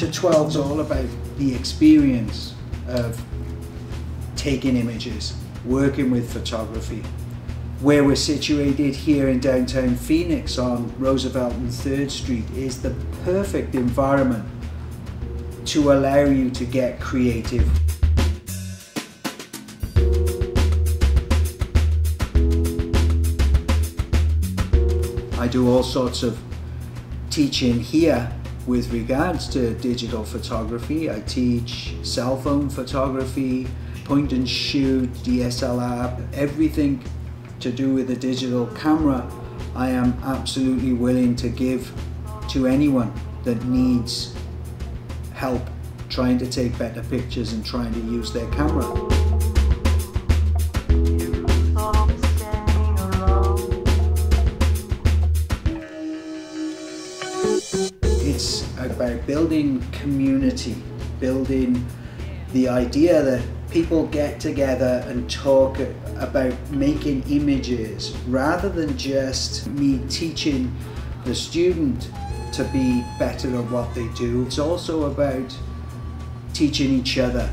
Capture 12 is all about the experience of taking images, working with photography. Where we're situated here in downtown Phoenix on Roosevelt and 3rd Street is the perfect environment to allow you to get creative. I do all sorts of teaching here with regards to digital photography. I teach cell phone photography, point and shoot, DSLR, everything to do with a digital camera. I am absolutely willing to give to anyone that needs help trying to take better pictures and trying to use their camera. It's about building community, building the idea that people get together and talk about making images rather than just me teaching the student to be better at what they do. It's also about teaching each other.